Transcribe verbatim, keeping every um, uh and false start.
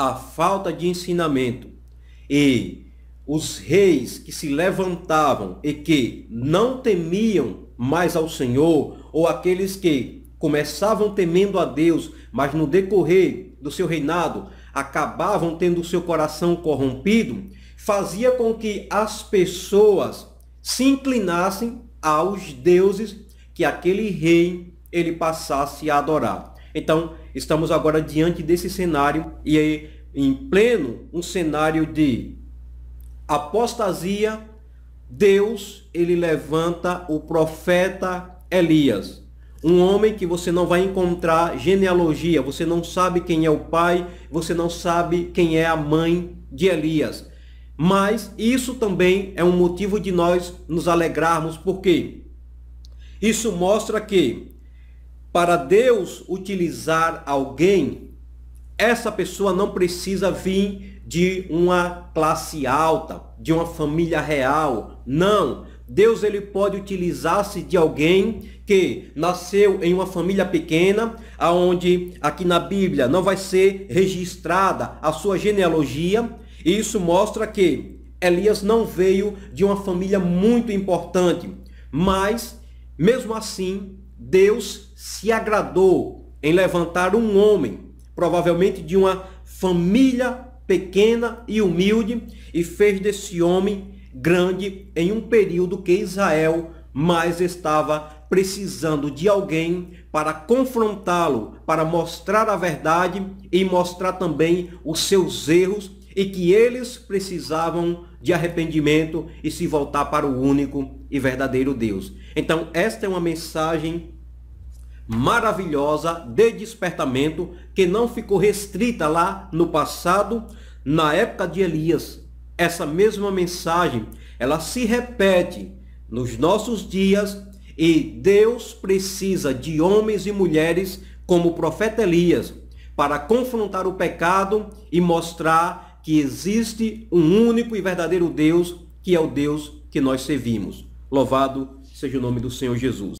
A falta de ensinamento e os reis que se levantavam e que não temiam mais ao Senhor, ou aqueles que começavam temendo a Deus, mas no decorrer do seu reinado acabavam tendo o seu coração corrompido, fazia com que as pessoas se inclinassem aos deuses que aquele rei ele passasse a adorar. Então, estamos agora diante desse cenário, e aí, em pleno um cenário de apostasia, Deus ele levanta o profeta Elias, um homem que você não vai encontrar genealogia, você não sabe quem é o pai, você não sabe quem é a mãe de Elias. Mas isso também é um motivo de nós nos alegrarmos, porque isso mostra que para Deus utilizar alguém, essa pessoa não precisa vir de uma classe alta, de uma família real. Não, Deus ele pode utilizar-se de alguém que nasceu em uma família pequena, aonde aqui na Bíblia não vai ser registrada a sua genealogia. E isso mostra que Elias não veio de uma família muito importante, mas mesmo assim Deus se agradou em levantar um homem, provavelmente de uma família pequena e humilde, e fez desse homem grande em um período que Israel mais estava precisando de alguém para confrontá-lo, para mostrar a verdade e mostrar também os seus erros, e que eles precisavam de arrependimento e se voltar para o único e verdadeiro Deus. Então, esta é uma mensagem maravilhosa de despertamento, que não ficou restrita lá no passado, na época de Elias. Essa mesma mensagem, ela se repete nos nossos dias, e Deus precisa de homens e mulheres como o profeta Elias para confrontar o pecado e mostrar que existe um único e verdadeiro Deus, que é o Deus que nós servimos. Louvado seja o nome do Senhor Jesus.